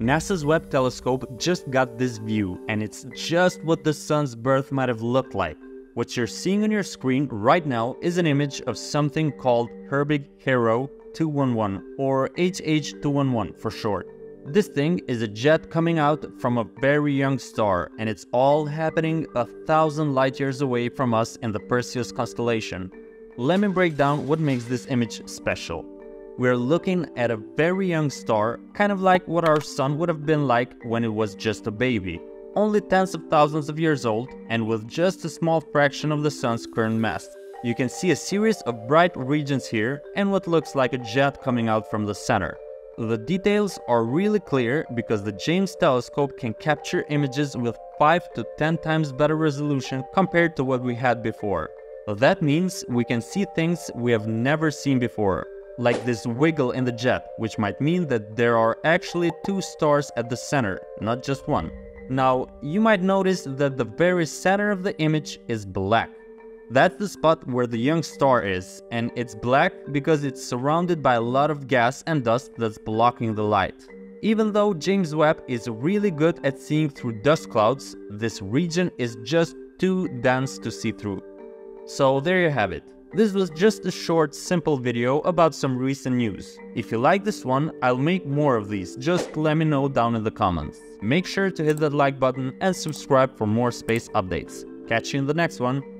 NASA's Webb telescope just got this view, and it's just what the sun's birth might have looked like. What you're seeing on your screen right now is an image of something called Herbig-Haro 211, or HH211 for short. This thing is a jet coming out from a very young star, and it's all happening 1,000 light years away from us in the Perseus constellation. Let me break down what makes this image special. We're looking at a very young star, kind of like what our sun would have been like when it was just a baby, only tens of thousands of years old and with just a small fraction of the sun's current mass. You can see a series of bright regions here and what looks like a jet coming out from the center. The details are really clear because the James telescope can capture images with 5 to 10 times better resolution compared to what we had before. That means we can see things we have never seen before, like this wiggle in the jet, which might mean that there are actually two stars at the center, not just one. Now, you might notice that the very center of the image is black. That's the spot where the young star is, and it's black because it's surrounded by a lot of gas and dust that's blocking the light. Even though James Webb is really good at seeing through dust clouds, this region is just too dense to see through. So there you have it. This was just a short, simple video about some recent news. If you like this one, I'll make more of these, just let me know down in the comments. Make sure to hit that like button and subscribe for more space updates. Catch you in the next one.